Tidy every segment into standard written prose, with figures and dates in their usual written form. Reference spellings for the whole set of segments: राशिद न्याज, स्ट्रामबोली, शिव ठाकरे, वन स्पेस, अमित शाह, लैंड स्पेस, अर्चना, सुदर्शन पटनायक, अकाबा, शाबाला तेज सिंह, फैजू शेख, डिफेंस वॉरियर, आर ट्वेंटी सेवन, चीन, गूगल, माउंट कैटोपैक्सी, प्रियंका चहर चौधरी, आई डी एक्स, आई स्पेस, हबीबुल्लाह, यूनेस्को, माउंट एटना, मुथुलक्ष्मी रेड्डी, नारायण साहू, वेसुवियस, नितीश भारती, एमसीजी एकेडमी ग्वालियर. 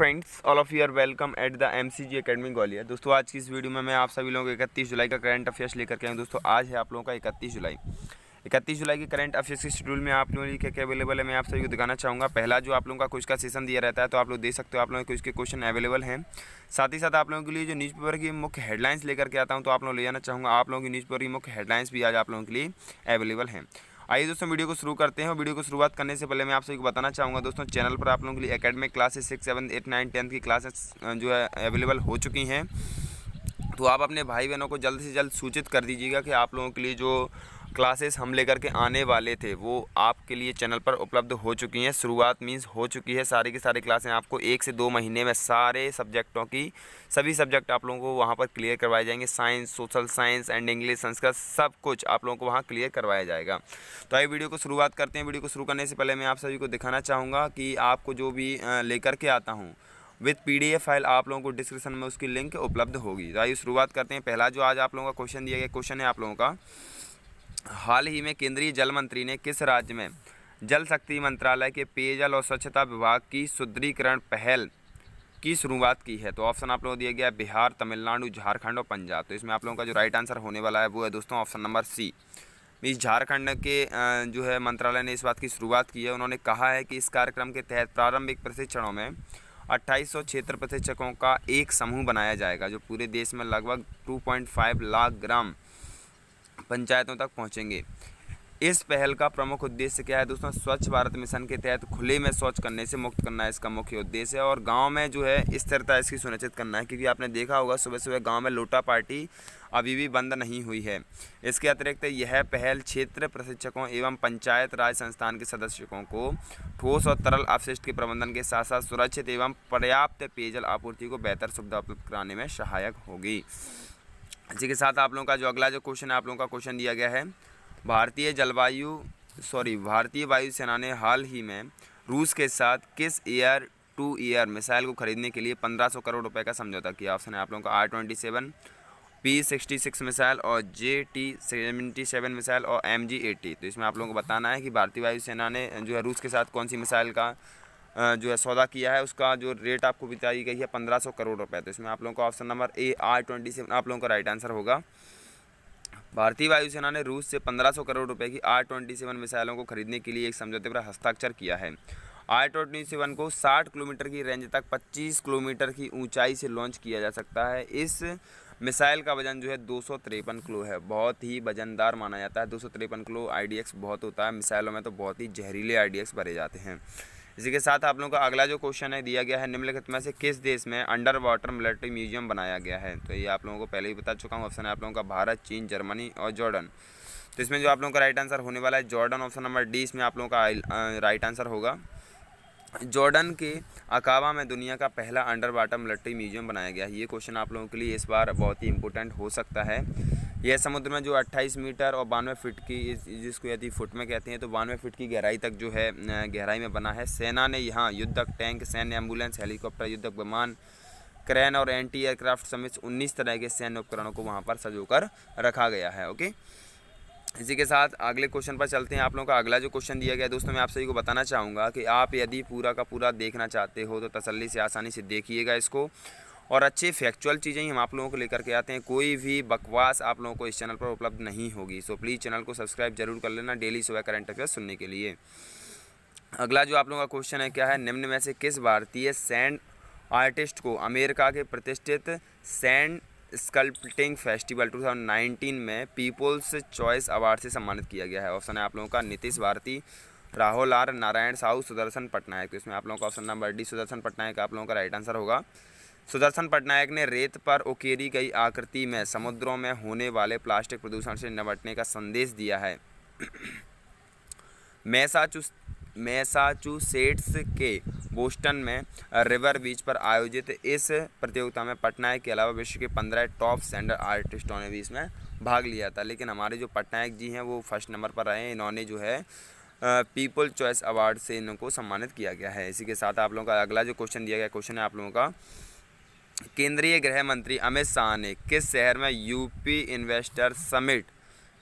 Friends, all of you are welcome at the एमसीजी एकेडमी ग्वालियर। दोस्तों आज की इस वीडियो में मैं आप सभी लोगों को 31 जुलाई का करंट अफेयर्स लेकर के आया हूं। दोस्तों आज है आप लोगों का 31 जुलाई के करंट अफेयर्स के शेड्यूल में आप लोगों के क्या क्या अवेलेबल है मैं आप सभी को दिखाना चाहूँगा। पहला जो आप लोगों का क्विज का सेशन दिया रहता है तो आप लोग देख सकते हो, आप लोगों के उसके क्वेश्चन अवेलेबल हैं। साथ ही साथ आप लोगों के लिए जो न्यूज़पेपर की मुख्य हेडलाइंस लेकर के आता हूँ तो आप लोग ले जाना चाहूँगा। आप लोगों की न्यूज़पेपर की मुख्य हेडलाइंस भी आज आप लोगों के लिए अवेलेबल हैं। आइए दोस्तों वीडियो को शुरू करते हैं। और वीडियो को शुरुआत करने से पहले मैं आप सभी को बताना चाहूँगा दोस्तों, चैनल पर आप लोगों के लिए एकेडमिक क्लासेस 6, 7, 8, 9, 10 की क्लासेस जो है अवेलेबल हो चुकी हैं। तो आप अपने भाई बहनों को जल्द से जल्द सूचित कर दीजिएगा कि आप लोगों के लिए जो क्लासेस हम लेकर के आने वाले थे वो आपके लिए चैनल पर उपलब्ध हो चुकी हैं। शुरुआत मीन्स हो चुकी है, सारी की सारी क्लासें आपको 1 से 2 महीने में सारे सब्जेक्टों की सभी सब्जेक्ट आप लोगों को वहाँ पर क्लियर करवाए जाएंगे। Science, social science and English, Sanskrit, सब कुछ आप लोगों को वहाँ क्लियर करवाया जाएगा। तो आइए वीडियो को शुरुआत करते हैं। वीडियो को शुरू करने से पहले मैं आप सभी को दिखाना चाहूँगा कि आपको जो भी लेकर के आता हूँ विद PDF फाइल आप लोगों को डिस्क्रिप्शन में उसकी लिंक उपलब्ध होगी। तो आइए शुरुआत करते हैं। पहला जो आज आप लोगों का क्वेश्चन दिया गया क्वेश्चन है आप लोगों का, हाल ही में केंद्रीय जल मंत्री ने किस राज्य में जल शक्ति मंत्रालय के पेयजल और स्वच्छता विभाग की सुदृढ़ीकरण पहल की शुरुआत की है। तो ऑप्शन आप लोगों को दिया गया बिहार, तमिलनाडु, झारखंड और पंजाब। तो इसमें आप लोगों का जो राइट आंसर होने वाला है वो है दोस्तों ऑप्शन नंबर सी। इस झारखंड के जो है मंत्रालय ने इस बात की शुरुआत की है। उन्होंने कहा है कि इस कार्यक्रम के तहत प्रारंभिक प्रशिक्षणों में 2800 क्षेत्र प्रशिक्षकों का एक समूह बनाया जाएगा जो पूरे देश में लगभग 2.5 लाख ग्राम पंचायतों तक पहुंचेंगे। इस पहल का प्रमुख उद्देश्य क्या है दोस्तों, स्वच्छ भारत मिशन के तहत खुले में शौच करने से मुक्त करना इसका मुख्य उद्देश्य है और गांव में जो है स्थिरता इसकी सुनिश्चित करना है। क्योंकि आपने देखा होगा सुबह सुबह गांव में लोटा पार्टी अभी भी बंद नहीं हुई है। इसके अतिरिक्त यह पहल क्षेत्र प्रशिक्षकों एवं पंचायत राज संस्थान के सदस्यों को ठोस और तरल अपशिष्ट के प्रबंधन के साथ साथ सुरक्षित एवं पर्याप्त पेयजल आपूर्ति को बेहतर सुविधा उपलब्ध कराने में सहायक होगी। इसी के साथ आप लोगों का जो अगला जो क्वेश्चन है आप लोगों का क्वेश्चन दिया गया है, भारतीय वायुसेना ने हाल ही में रूस के साथ किस एयर टू एयर मिसाइल को खरीदने के लिए 1500 करोड़ रुपए का समझौता किया। ऑप्शन है आप लोगों का R-27, P-66 मिसाइल और JT-77 मिसाइल और MG-80। तो इसमें आप लोगों को बताना है कि भारतीय वायुसेना ने जो है रूस के साथ कौन सी मिसाइल का जो है सौदा किया है, उसका जो रेट आपको बताई गई है 1500 करोड़ रुपए। तो इसमें आप लोगों का ऑप्शन नंबर ए R-27 आप लोगों का राइट आंसर होगा। भारतीय वायुसेना ने रूस से 1500 करोड़ रुपए की R-27 मिसाइलों को खरीदने के लिए एक समझौते पर हस्ताक्षर किया है। R-27 को 60 किलोमीटर की रेंज तक 25 किलोमीटर की ऊंचाई से लॉन्च किया जा सकता है। इस मिसाइल का वजन जो है 253 किलो है, बहुत ही वजनदार माना जाता है। 253 किलो IDX बहुत होता है मिसाइलों में, तो बहुत ही जहरीले IDX भरे जाते हैं। इसी के साथ आप लोगों का अगला जो क्वेश्चन है दिया गया है, निम्नलिखित में से किस देश में अंडर वाटर मिलिट्री म्यूजियम बनाया गया है। तो ये आप लोगों को पहले ही बता चुका हूँ। ऑप्शन है आप लोगों का भारत, चीन, जर्मनी और जॉर्डन। तो इसमें जो आप लोगों का राइट आंसर होने वाला है जॉर्डन, ऑप्शन नंबर डी इसमें आप लोगों का राइट आंसर होगा। जॉर्डन के अकाबा में दुनिया का पहला अंडर वाटर मिलिट्री म्यूजियम बनाया गया है। ये क्वेश्चन आप लोगों के लिए इस बार बहुत ही इंपॉर्टेंट हो सकता है। यह समुद्र में जो 28 मीटर और 92 फीट की, जिसको यदि फुट में कहते हैं, तो 92 फीट की गहराई तक जो है गहराई में बना है। सेना ने यहाँ युद्धक टैंक, सैन्य एम्बुलेंस, हेलीकॉप्टर, युद्धक विमान, क्रेन और एंटी एयरक्राफ्ट समेत 19 तरह के सैन्य उपकरणों को वहाँ पर सजोकर रखा गया है। ओके, इसी के साथ अगले क्वेश्चन पर चलते हैं। आप लोगों का अगला जो क्वेश्चन दिया गया दोस्तों, मैं आप सभी को बताना चाहूँगा कि आप यदि पूरा का पूरा देखना चाहते हो तो तसल्ली से आसानी से देखिएगा इसको, और अच्छे फैक्चुअल चीज़ें ही हम आप लोगों को लेकर के आते हैं। कोई भी बकवास आप लोगों को इस चैनल पर उपलब्ध नहीं होगी। सो प्लीज़ चैनल को सब्सक्राइब जरूर कर लेना डेली सुबह करंट अफेयर्स सुनने के लिए। अगला जो आप लोगों का क्वेश्चन है क्या है, निम्न में से किस भारतीय सैंड आर्टिस्ट को अमेरिका के प्रतिष्ठित सैंड स्कल्पटिंग फेस्टिवल 2019 में पीपल्स चॉइस अवार्ड से सम्मानित किया गया है। ऑप्शन है आप लोगों का नितीश भारती, राहुल आर, नारायण साहू, सुदर्शन पटनायक। तो इसमें आप लोगों का option number D सुदर्शन पटनायक आप लोगों का राइट आंसर होगा। सुदर्शन पटनायक ने रेत पर उकेरी गई आकृति में समुद्रों में होने वाले प्लास्टिक प्रदूषण से निपटने का संदेश दिया है। मैसाचुसेट्स के बोस्टन में रिवर बीच पर आयोजित इस प्रतियोगिता में पटनायक के अलावा विश्व के 15 टॉप सैंड आर्टिस्टों ने भी इसमें भाग लिया था। लेकिन हमारे जो पटनायक जी हैं वो फर्स्ट नंबर पर आए। इन्होंने जो है पीपल चॉइस अवार्ड से इनको सम्मानित किया गया है। इसी के साथ आप लोगों का अगला जो क्वेश्चन दिया गया क्वेश्चन है आप लोगों का, केंद्रीय गृह मंत्री अमित शाह ने किस शहर में यूपी इन्वेस्टर समिट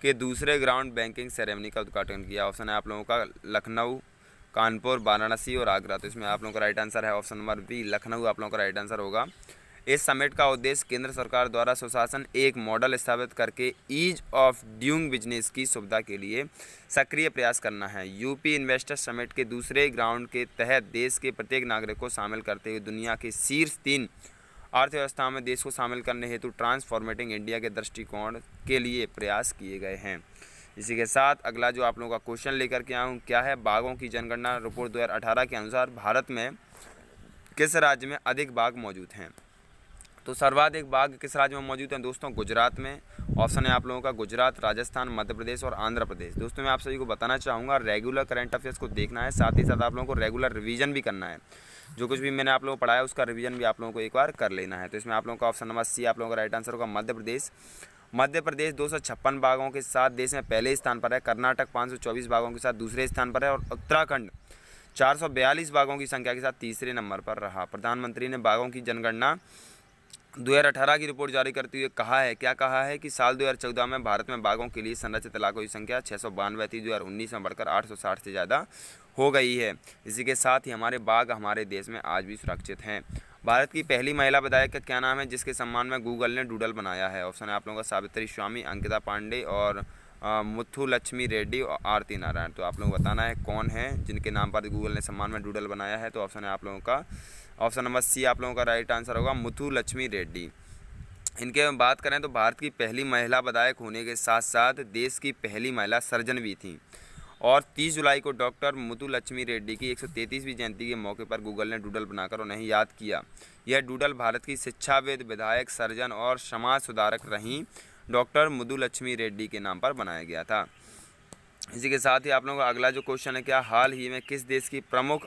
के दूसरे ग्राउंड बैंकिंग सेरेमनी का उद्घाटन किया। ऑप्शन है आप लोगों का लखनऊ, कानपुर, वाराणसी और आगरा। तो इसमें आप लोगों का राइट आंसर है ऑप्शन नंबर बी लखनऊ, आप लोगों का राइट आंसर होगा। इस समिट का उद्देश्य केंद्र सरकार द्वारा सुशासन एक मॉडल स्थापित करके ईज ऑफ डूइंग बिजनेस की सुविधा के लिए सक्रिय प्रयास करना है। यूपी इन्वेस्टर्स समिट के दूसरे राउंड के तहत देश के प्रत्येक नागरिक को शामिल करते हुए दुनिया के शीर्ष 3 अर्थव्यवस्थाओं में देश को शामिल करने हेतु ट्रांसफॉर्मेटिंग इंडिया के दृष्टिकोण के लिए प्रयास किए गए हैं। इसी के साथ अगला जो आप लोगों का क्वेश्चन लेकर के आऊँ क्या है, बाघों की जनगणना रिपोर्ट 2018 के अनुसार भारत में किस राज्य में अधिक बाघ मौजूद हैं। तो सर्वाधिक बाघ किस राज्य में मौजूद हैं दोस्तों, गुजरात में। ऑप्शन है आप लोगों का गुजरात, राजस्थान, मध्य प्रदेश और आंध्र प्रदेश। दोस्तों मैं आप सभी को बताना चाहूँगा रेगुलर करंट अफेयर्स को देखना है, साथ ही साथ आप लोगों को रेगुलर रिवीजन भी करना है। जो कुछ भी मैंने आप लोगों को पढ़ाया उसका रिवीजन भी आप लोगों को एक बार कर लेना है। तो इसमें आप लोगों का ऑप्शन नंबर सी आप लोगों का राइट आंसर होगा मध्य प्रदेश। मध्य प्रदेश 256 बाघों के साथ देश में पहले स्थान पर है, कर्नाटक 524 बाघों के साथ दूसरे स्थान पर है और उत्तराखंड 442 बाघों की संख्या के साथ तीसरे नंबर पर रहा। प्रधानमंत्री ने बाघों की जनगणना 2018 की रिपोर्ट जारी करते हुए कहा है, क्या कहा है कि साल 2014 में भारत में बाघों के लिए संरक्षित इलाकों की संख्या 692 थी, 2019 में बढ़कर 860 से ज़्यादा हो गई है। इसी के साथ ही हमारे बाघ हमारे देश में आज भी सुरक्षित हैं। भारत की पहली महिला विधायक का क्या नाम है जिसके सम्मान में गूगल ने डूडल बनाया है। ऑप्शन है आप लोगों का सावित्री स्वामी, अंकिता पांडे और मुथुलक्ष्मी रेड्डी और आरती नारायण। तो आप लोगों को बताना है कौन है जिनके नाम पर गूगल ने सम्मान में डूडल बनाया है। तो ऑप्शन है आप लोगों का ऑप्शन नंबर सी आप लोगों का राइट आंसर होगा मुथुलक्ष्मी रेड्डी। इनके बात करें तो भारत की पहली महिला विधायक होने के साथ साथ देश की पहली महिला सर्जन भी थी और 30 जुलाई को डॉक्टर मुथुलक्ष्मी रेड्डी की 133वीं जयंती के मौके पर गूगल ने डूडल बनाकर उन्हें याद किया। यह डूडल भारत की शिक्षाविद, विधायक, सर्जन और समाज सुधारक रहीं डॉक्टर मुथुलक्ष्मी रेड्डी के नाम पर बनाया गया था। इसी के साथ ही आप लोगों का अगला जो क्वेश्चन है, क्या हाल ही में किस देश की प्रमुख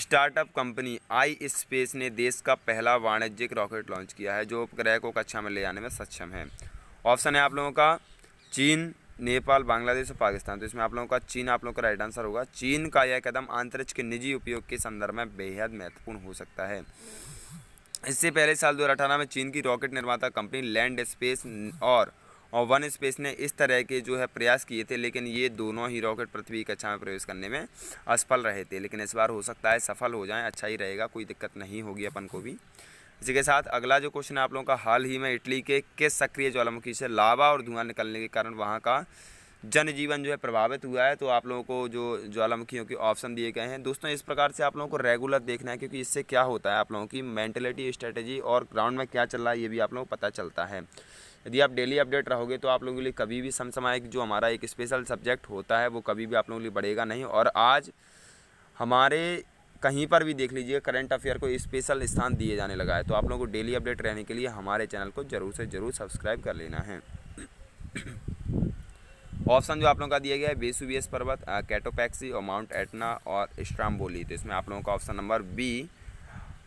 स्टार्टअप कंपनी आई स्पेस ने देश का पहला वाणिज्यिक रॉकेट लॉन्च किया है जो उपग्रह को कक्षा में ले जाने में सक्षम है। ऑप्शन है आप लोगों का चीन, नेपाल, बांग्लादेश और पाकिस्तान। तो इसमें आप लोगों का चीन आप लोगों का राइट आंसर होगा। चीन का यह कदम अंतरिक्ष के निजी उपयोग के संदर्भ में बेहद महत्वपूर्ण हो सकता है। इससे पहले साल 2018 में चीन की रॉकेट निर्माता कंपनी लैंड स्पेस और वन स्पेस ने इस तरह के जो है प्रयास किए थे, लेकिन ये दोनों ही रॉकेट पृथ्वी की कक्षा में प्रवेश करने में असफल रहे थे। लेकिन इस बार हो सकता है सफल हो जाएं, अच्छा ही रहेगा, कोई दिक्कत नहीं होगी अपन को भी। इसी के साथ अगला जो क्वेश्चन है आप लोगों का, हाल ही में इटली के किस सक्रिय ज्वालामुखी से लावा और धुआं निकलने के कारण वहाँ का जनजीवन जो है प्रभावित हुआ है। तो आप लोगों को जो ज्वालामुखियों के ऑप्शन दिए गए हैं दोस्तों, इस प्रकार से आप लोगों को रेगुलर देखना है क्योंकि इससे क्या होता है आप लोगों की मेंटलिटी, स्ट्रेटजी और ग्राउंड में क्या चल रहा है ये भी आप लोगों को पता चलता है। यदि आप डेली अपडेट रहोगे तो आप लोगों के लिए कभी भी समसामयिक जो हमारा एक स्पेशल सब्जेक्ट होता है वो कभी भी आप लोगों के लिए बढ़ेगा नहीं। और आज हमारे कहीं पर भी देख लीजिए करंट अफेयर को स्पेशल स्थान दिए जाने लगा है। तो आप लोगों को डेली अपडेट रहने के लिए हमारे चैनल को ज़रूर से ज़रूर सब्सक्राइब कर लेना है। ऑप्शन जो आप लोगों का दिया गया है वेसुवियस पर्वत, कैटोपैक्सी और माउंट एटना और स्ट्रामबोली। तो इसमें आप लोगों का ऑप्शन नंबर बी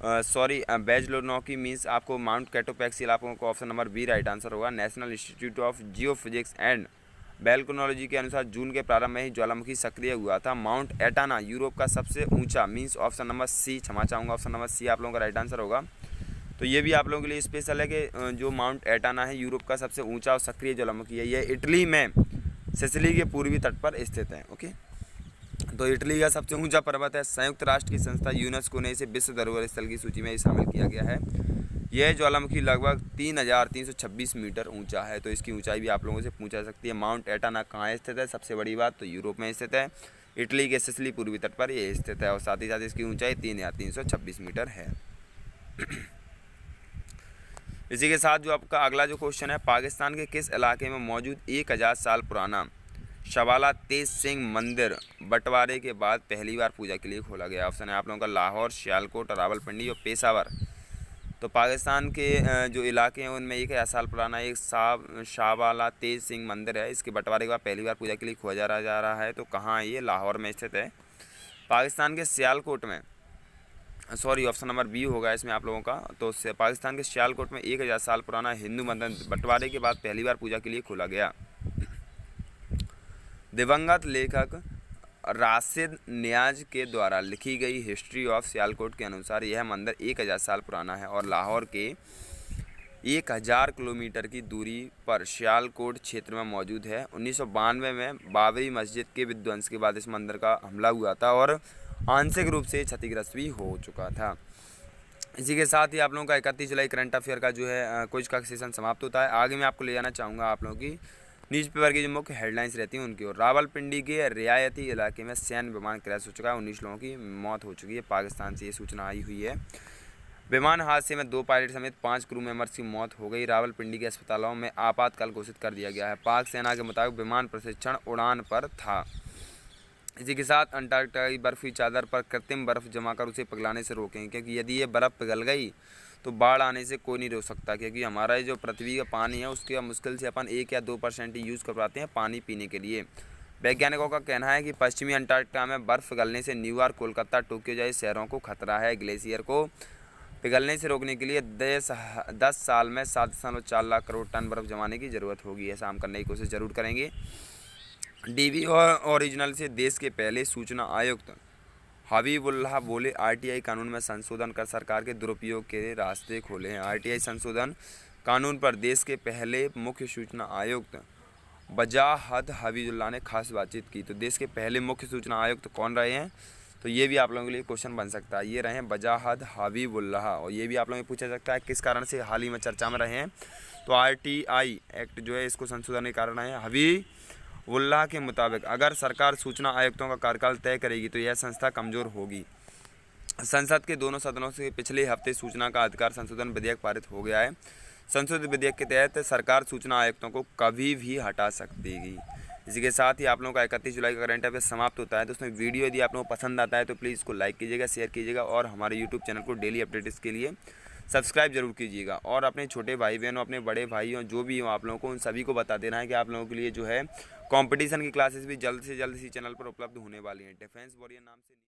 बेजलोनोकी मीन्स आपको माउंट कैटोपैक्सी, आप लोगों का option number B right answer होगा। National institute of Jio physics and Volcanology के अनुसार जून के प्रारंभ में ही ज्वालामुखी सक्रिय हुआ था। माउंट एटना यूरोप का सबसे ऊंचा मीन्स ऑप्शन नंबर सी, क्षमा चाहूँगा, ऑप्शन नंबर सी आप लोगों का राइट आंसर होगा। तो ये भी आप लोगों के लिए स्पेशल है कि जो माउंट एटना है यूरोप का सबसे ऊँचा और सक्रिय ज्वालामुखी है। यह इटली में सिसिली के पूर्वी तट पर स्थित है। ओके, तो इटली का सबसे ऊंचा पर्वत है। संयुक्त राष्ट्र की संस्था यूनेस्को ने इसे विश्व धरोहर स्थल की सूची में शामिल किया गया है। यह ज्वालामुखी लगभग 3,326 मीटर ऊंचा है। तो इसकी ऊंचाई भी आप लोगों से पूछा सकती है। माउंट एटना कहाँ स्थित है, सबसे बड़ी बात तो यूरोप में स्थित है। इटली के सिसिली पूर्वी तट पर यह स्थित है और साथ ही साथ इसकी ऊँचाई 3,326 मीटर है। इसी के साथ जो आपका अगला जो क्वेश्चन है, पाकिस्तान के किस इलाके में मौजूद 1000 साल पुराना शाबाला तेज सिंह मंदिर बंटवारे के बाद पहली बार पूजा के लिए खोला गया। ऑप्शन है आप लोगों का लाहौर, सियालकोट, रावलपिंडी और पेशावर। तो पाकिस्तान के जो इलाके हैं उनमें 1000 साल पुराना एक शाबाला तेज सिंह मंदिर है, इसके बंटवारे के बाद पहली बार पूजा के लिए खोला जा रहा है। तो कहाँ है ये, लाहौर में स्थित है, पाकिस्तान के सियालकोट में, सॉरी ऑप्शन नंबर बी होगा इसमें आप लोगों का। तो पाकिस्तान के सियालकोट में 1000 साल पुराना हिंदू मंदिर बंटवारे के बाद पहली बार पूजा के लिए खोला गया। दिवंगत लेखक राशिद न्याज के द्वारा लिखी गई हिस्ट्री ऑफ सियालकोट के अनुसार यह मंदिर 1000 साल पुराना है और लाहौर के 1000 किलोमीटर की दूरी पर सियालकोट क्षेत्र में मौजूद है। 1992 में बाबरी मस्जिद के विध्वंस के बाद इस मंदिर का हमला हुआ था और आंशिक रूप से क्षतिग्रस्त भी हो चुका था। इसी के साथ ही आप लोगों का 31 जुलाई करंट अफेयर का जो है क्विज का सेशन समाप्त होता है। आगे मैं आपको ले जाना चाहूँगा आप लोगों की न्यूज़पेपर की जो मुख्य हेडलाइंस रहती हैं उनकी ओर। रावलपिंडी के रियायती इलाके में सैन्य विमान क्रैश हो चुका है, 19 लोगों की मौत हो चुकी है। पाकिस्तान से ये सूचना आई हुई है। विमान हादसे में 2 पायलट समेत 5 क्रू मेंबर्स की मौत हो गई। रावलपिंडी के अस्पतालों में आपातकाल घोषित कर दिया गया है। पाक सेना के मुताबिक विमान प्रशिक्षण उड़ान पर था। इसी के साथ अंटार्कटिका की बर्फ़ी चादर पर कृत्रिम बर्फ़ जमा कर उसे पिघलाने से रोकें, क्योंकि यदि ये बर्फ़ पिघल गई तो बाढ़ आने से कोई नहीं रोक सकता, क्योंकि हमारा जो पृथ्वी का पानी है उसके मुश्किल से अपन 1 या 2% ही यूज़ कर पाते हैं पानी पीने के लिए। वैज्ञानिकों का कहना है कि पश्चिमी अंटार्कटिका में बर्फ़ पिघलने से न्यूयॉर्क, कोलकाता, टोक्यो जैसे शहरों को खतरा है। ग्लेशियर को पिघलने से रोकने के लिए 10 साल में 7.4 लाख करोड़ टन बर्फ़ जमाने की ज़रूरत होगी। ऐसा हम करने की कोशिश ज़रूर करेंगे। डीवी और ओरिजिनल से देश के पहले सूचना आयुक्त हबीबुल्लाह बोले, आरटीआई कानून में संशोधन कर सरकार के दुरुपयोग के रास्ते खोले हैं। आरटीआई संशोधन कानून पर देश के पहले मुख्य सूचना आयुक्त वजाहत हबीबुल्लाह ने खास बातचीत की। तो देश के पहले मुख्य सूचना आयुक्त कौन रहे हैं, तो ये भी आप लोगों के लिए क्वेश्चन बन सकता है। ये रहे वजाहत हबीबुल्लाह और ये भी आप लोगों को पूछा सकता है किस कारण से हाल ही में चर्चा में रहे हैं। तो आरटीआई एक्ट जो है इसको संशोधन के कारण है। हबीबुल्लाह के मुताबिक अगर सरकार सूचना आयुक्तों का कार्यकाल तय करेगी तो यह संस्था कमज़ोर होगी। संसद के दोनों सदनों से पिछले हफ्ते सूचना का अधिकार संशोधन विधेयक पारित हो गया है। संशोधित विधेयक के तहत सरकार सूचना आयुक्तों को कभी भी हटा सकती है। इसी के साथ ही आप लोगों का 31 जुलाई का करंट अफेयर समाप्त होता है। तो उसमें वीडियो यदि आप लोगों को पसंद आता है तो प्लीज़ इसको लाइक कीजिएगा, शेयर कीजिएगा और हमारे यूट्यूब चैनल को डेली अपडेट्स के लिए सब्सक्राइब जरूर कीजिएगा। और अपने छोटे भाई बहनों, अपने बड़े भाइयों, जो भी हो आप लोगों को, उन सभी को बता देना है कि आप लोगों के लिए जो है कॉम्पिटिशन की क्लासेस भी जल्द से जल्द इसी चैनल पर उपलब्ध होने वाली हैं। डिफेंस वॉरियर नाम से